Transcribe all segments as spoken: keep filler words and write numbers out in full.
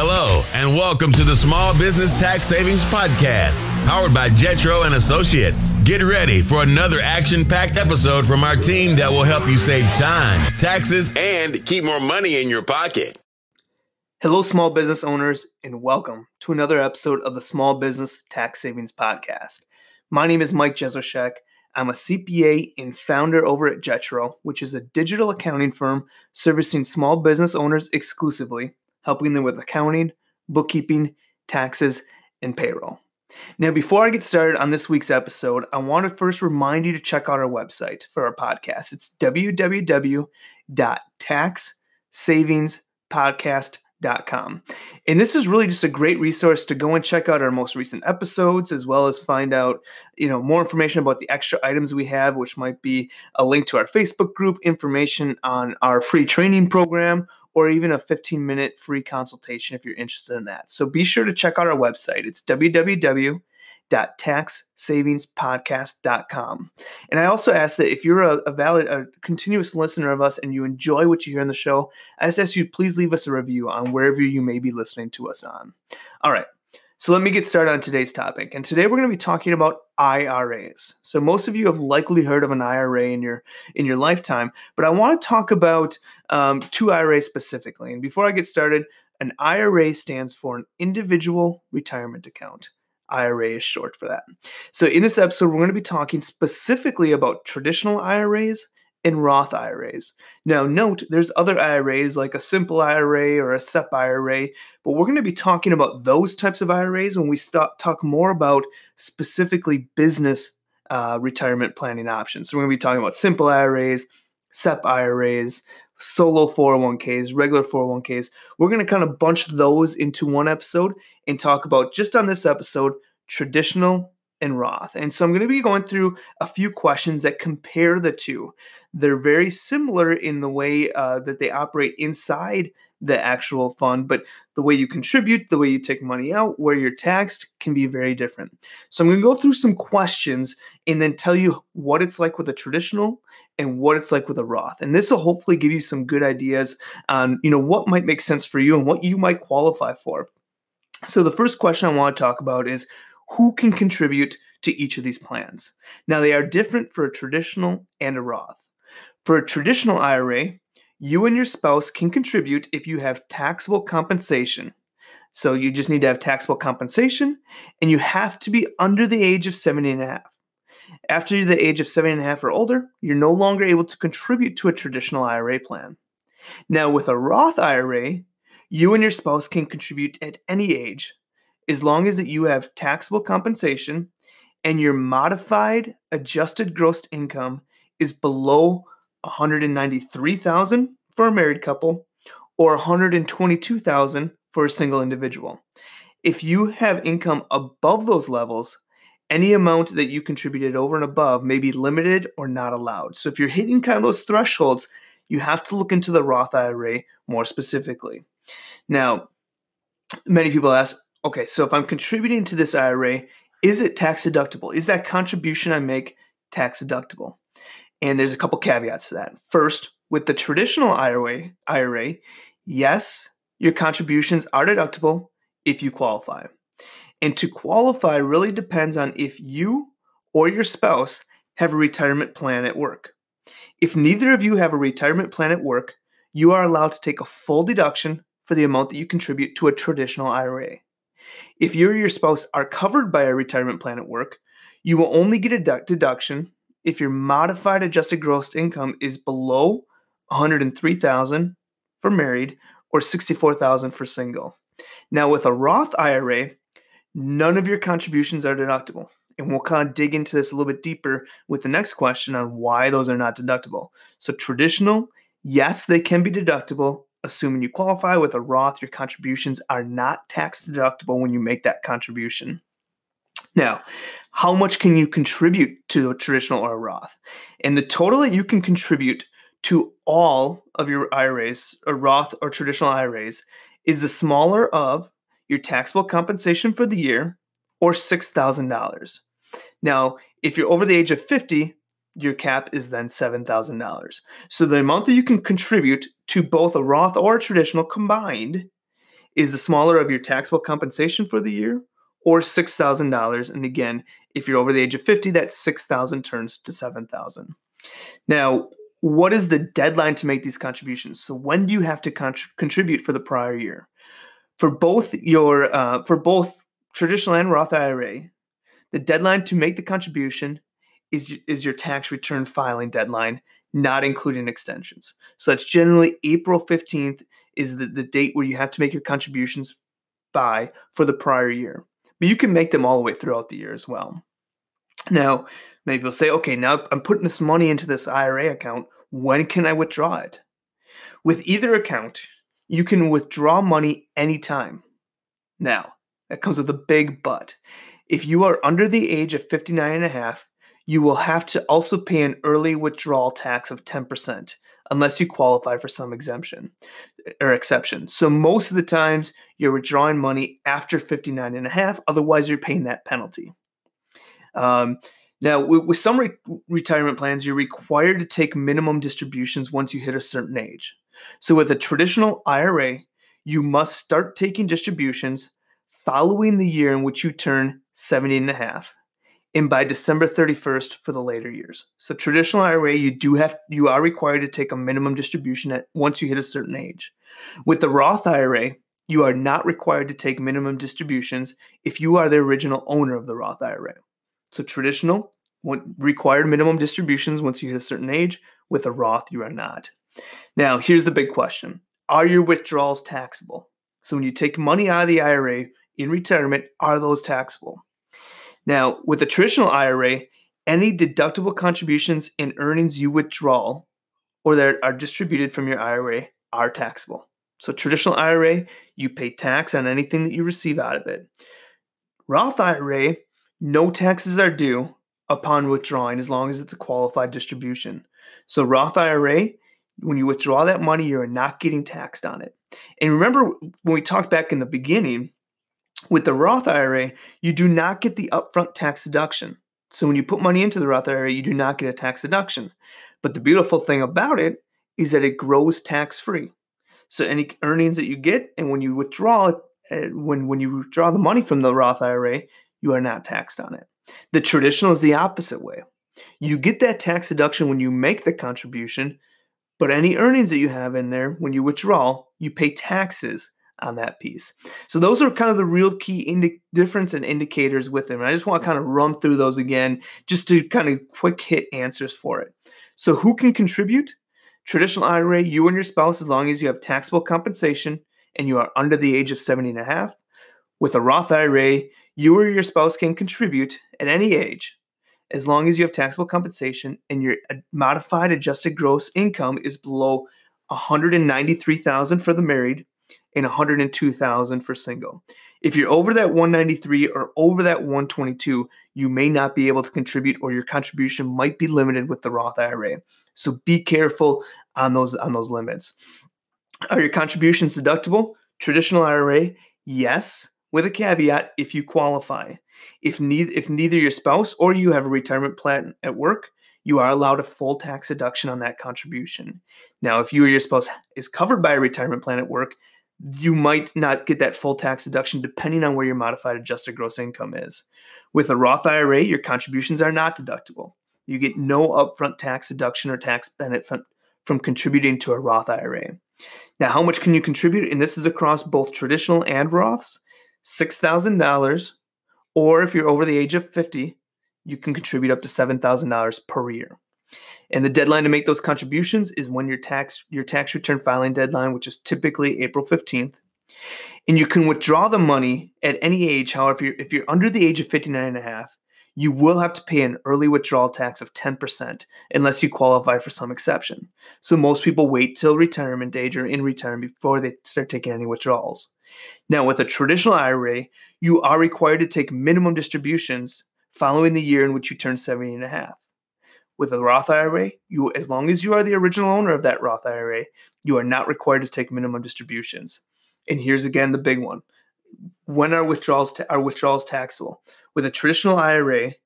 Hello, and welcome to the Small Business Tax Savings Podcast, powered by Jetro and Associates. Get ready for another action-packed episode from our team that will help you save time, taxes, and keep more money in your pocket. Hello, small business owners, and welcome to another episode of the Small Business Tax Savings Podcast. My name is Mike Jesowshek. I'm a C P A and founder over at Jetro, which is a digital accounting firm servicing small business owners exclusively, helping them with accounting, bookkeeping, taxes, and payroll. Now, before I get started on this week's episode, I want to first remind you to check out our website for our podcast. It's w w w dot tax savings podcast dot com. And this is really just a great resource to go and check out our most recent episodes, as well as find out, you know, more information about the extra items we have, which might be a link to our Facebook group, information on our free training program, or even a fifteen minute free consultation if you're interested in that. So be sure to check out our website. It's w w w dot tax savings podcast dot com. And I also ask that if you're a, a valid, a continuous listener of us and you enjoy what you hear on the show, I just ask you, please leave us a review on wherever you may be listening to us on. All right. So let me get started on today's topic. And today we're going to be talking about I R As. So most of you have likely heard of an I R A in your in your lifetime, but I want to talk about um, two I R As specifically. And before I get started, an I R A stands for an individual retirement account. I R A is short for that. So in this episode, we're going to be talking specifically about traditional I R As and Roth I R As. Now, note, there's other I R As like a Simple I R A or a S E P I R A, but we're going to be talking about those types of I R As when we start, talk more about specifically business uh, retirement planning options. So we're going to be talking about Simple I R As, S E P I R As, solo four oh one k's, regular four oh one k's. We're going to kind of bunch those into one episode and talk about, just on this episode, traditional and Roth. And so I'm going to be going through a few questions that compare the two. They're very similar in the way uh, that they operate inside the actual fund, but the way you contribute, the way you take money out, where you're taxed can be very different. So I'm going to go through some questions and then tell you what it's like with a traditional and what it's like with a Roth. And this will hopefully give you some good ideas on, you know, what might make sense for you and what you might qualify for. So the first question I want to talk about is, who can contribute to each of these plans? Now, they are different for a traditional and a Roth. For a traditional I R A, you and your spouse can contribute if you have taxable compensation. So you just need to have taxable compensation, and you have to be under the age of seventy and a half. After the age of seventy and a half or older, you're no longer able to contribute to a traditional I R A plan. Now, with a Roth I R A, you and your spouse can contribute at any age, as long as that you have taxable compensation and your modified adjusted gross income is below one hundred ninety-three thousand dollars for a married couple or one hundred twenty-two thousand dollars for a single individual. If you have income above those levels, any amount that you contributed over and above may be limited or not allowed. So if you're hitting kind of those thresholds, you have to look into the Roth I R A more specifically. Now, many people ask, okay, so if I'm contributing to this I R A, is it tax deductible? Is that contribution I make tax deductible? And there's a couple caveats to that. First, with the traditional I R A, I R A, yes, your contributions are deductible if you qualify. And to qualify really depends on if you or your spouse have a retirement plan at work. If neither of you have a retirement plan at work, you are allowed to take a full deduction for the amount that you contribute to a traditional I R A. If you or your spouse are covered by a retirement plan at work, you will only get a deduction if your modified adjusted gross income is below one hundred three thousand dollars for married or sixty-four thousand dollars for single. Now, with a Roth I R A, none of your contributions are deductible. And we'll kind of dig into this a little bit deeper with the next question on why those are not deductible. So traditional, yes, they can be deductible, assuming you qualify. With a Roth, your contributions are not tax deductible when you make that contribution. Now, how much can you contribute to a traditional or a Roth? And the total that you can contribute to all of your I R As, or Roth or traditional I R As, is the smaller of your taxable compensation for the year, or six thousand dollars. Now, if you're over the age of fifty, your cap is then seven thousand dollars. So the amount that you can contribute to both a Roth or a traditional combined is the smaller of your taxable compensation for the year, or six thousand dollars. And again, if you're over the age of fifty, that six thousand turns to seven thousand. Now, what is the deadline to make these contributions? So when do you have to con- contribute for the prior year? For both your uh, for both traditional and Roth I R A, the deadline to make the contribution is, is your tax return filing deadline, not including extensions. So that's generally April fifteenth is the, the date where you have to make your contributions by for the prior year. But you can make them all the way throughout the year as well. Now, maybe you'll say, okay, now I'm putting this money into this I R A account. When can I withdraw it? With either account, you can withdraw money anytime. Now, that comes with a big but. If you are under the age of fifty-nine and a half, you will have to also pay an early withdrawal tax of ten percent unless you qualify for some exemption or exception. So most of the times you're withdrawing money after fifty-nine and a half, otherwise you're paying that penalty. Um, now, with, with some re- retirement plans, you're required to take minimum distributions once you hit a certain age. So with a traditional I R A, you must start taking distributions following the year in which you turn seventy and a half. And by December thirty-first for the later years. So traditional I R A, you do have you are required to take a minimum distribution at once you hit a certain age. With the Roth I R A, you are not required to take minimum distributions if you are the original owner of the Roth I R A. So traditional, required minimum distributions once you hit a certain age. With a Roth, you are not. Now, here's the big question. Are your withdrawals taxable? So when you take money out of the I R A in retirement, are those taxable? Now, with a traditional I R A, any deductible contributions and earnings you withdraw or that are distributed from your I R A are taxable. So traditional I R A, you pay tax on anything that you receive out of it. Roth I R A, no taxes are due upon withdrawing as long as it's a qualified distribution. So Roth I R A, when you withdraw that money, you're not getting taxed on it. And remember when we talked back in the beginning, with the Roth I R A, you do not get the upfront tax deduction. So when you put money into the Roth I R A, you do not get a tax deduction. But the beautiful thing about it is that it grows tax-free. So any earnings that you get, and when you withdraw when when you withdraw the money from the Roth I R A, you are not taxed on it. The traditional is the opposite way. You get that tax deduction when you make the contribution, but any earnings that you have in there, when you withdraw, you pay taxes on that piece. So those are kind of the real key indi- difference and indicators with them. And I just want to kind of run through those again, just to kind of quick hit answers for it. So who can contribute? Traditional I R A, you and your spouse, as long as you have taxable compensation and you are under the age of seventy and a half. With a Roth I R A, you or your spouse can contribute at any age, as long as you have taxable compensation and your modified adjusted gross income is below one hundred ninety-three thousand dollars for the married, and one hundred two thousand dollars for single. If you're over that one hundred ninety-three thousand dollars or over that one hundred twenty-two thousand dollars, you may not be able to contribute, or your contribution might be limited with the Roth I R A. So be careful on those on those limits. Are your contributions deductible? Traditional I R A, yes, with a caveat if you qualify. If neither if neither your spouse or you have a retirement plan at work, you are allowed a full tax deduction on that contribution. Now, if you or your spouse is covered by a retirement plan at work, you might not get that full tax deduction depending on where your modified adjusted gross income is. With a Roth I R A, your contributions are not deductible. You get no upfront tax deduction or tax benefit from contributing to a Roth I R A. Now, how much can you contribute? And this is across both traditional and Roths, six thousand dollars, or if you're over the age of fifty, you can contribute up to seven thousand dollars per year. And the deadline to make those contributions is when your tax your tax return filing deadline, which is typically April fifteenth. And you can withdraw the money at any age. However, if you're, if you're under the age of fifty-nine and a half, you will have to pay an early withdrawal tax of ten percent unless you qualify for some exception. So most people wait till retirement age or in retirement before they start taking any withdrawals. Now, with a traditional I R A, you are required to take minimum distributions following the year in which you turn seventy and a half. With a Roth I R A, you, as long as you are the original owner of that Roth I R A, you are not required to take minimum distributions. And here's again the big one. When are withdrawals ta- are withdrawals taxable? With a traditional I R A,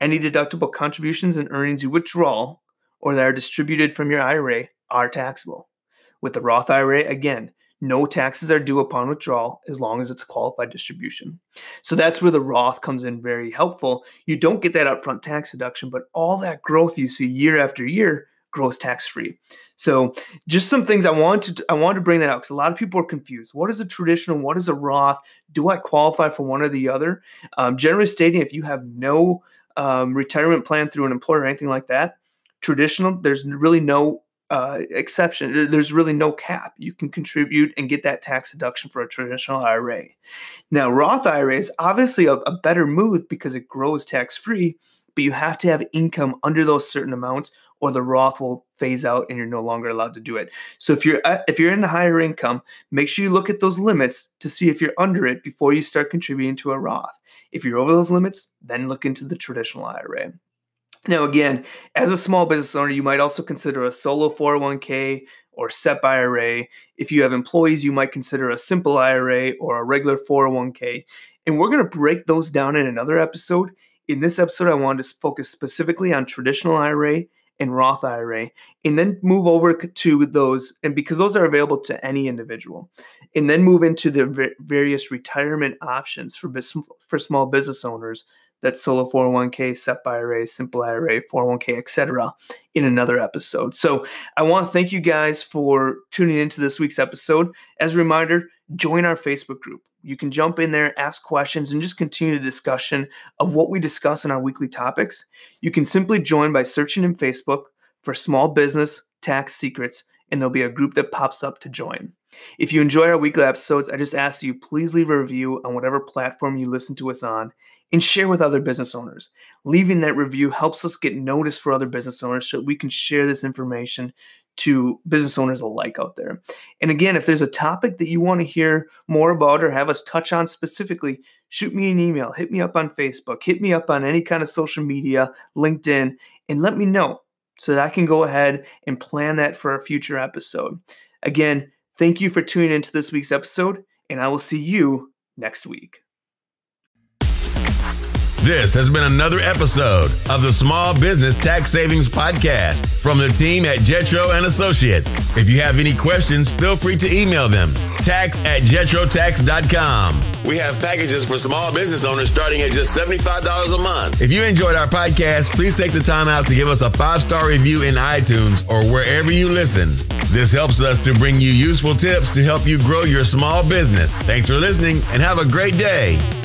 any deductible contributions and earnings you withdraw or that are distributed from your I R A are taxable. With the Roth I R A, again, No taxes are due upon withdrawal as long as it's a qualified distribution. So that's where the Roth comes in very helpful. You don't get that upfront tax deduction, but all that growth you see year after year grows tax-free. So just some things I want to I want to bring that out because a lot of people are confused. What is a traditional? What is a Roth? Do I qualify for one or the other? Um, generally stating, if you have no um, retirement plan through an employer or anything like that, traditional, there's really no Uh, exception. There's really no cap. You can contribute and get that tax deduction for a traditional I R A. Now, Roth I R A is obviously a, a better move because it grows tax-free, but you have to have income under those certain amounts or the Roth will phase out and you're no longer allowed to do it. So if you're uh, if you're in the higher income, make sure you look at those limits to see if you're under it before you start contributing to a Roth. If you're over those limits, then look into the traditional I R A. Now, again, as a small business owner, you might also consider a solo four oh one k or S E P I R A. If you have employees, you might consider a simple I R A or a regular four oh one k. And we're going to break those down in another episode. In this episode, I wanted to focus specifically on traditional I R A and Roth I R A, and then move over to those, and because those are available to any individual, and then move into the various retirement options for for small business owners. That's solo four oh one k, S E P I R A, simple I R A, four oh one k, et cetera in another episode. So I want to thank you guys for tuning into this week's episode. As a reminder, join our Facebook group. You can jump in there, ask questions, and just continue the discussion of what we discuss in our weekly topics. You can simply join by searching in Facebook for Small Business Tax Secrets, and there'll be a group that pops up to join. If you enjoy our weekly episodes, I just ask you please leave a review on whatever platform you listen to us on and share with other business owners. Leaving that review helps us get noticed for other business owners so we can share this information to business owners alike out there. And again, if there's a topic that you want to hear more about or have us touch on specifically, shoot me an email, hit me up on Facebook, hit me up on any kind of social media, LinkedIn, and let me know so that I can go ahead and plan that for a future episode. Again, thank you for tuning into this week's episode, and I will see you next week. This has been another episode of the Small Business Tax Savings Podcast from the team at Jetro and Associates. If you have any questions, feel free to email them, tax at jetrotax dot com. We have packages for small business owners starting at just seventy-five dollars a month. If you enjoyed our podcast, please take the time out to give us a five-star review in iTunes or wherever you listen. This helps us to bring you useful tips to help you grow your small business. Thanks for listening and have a great day.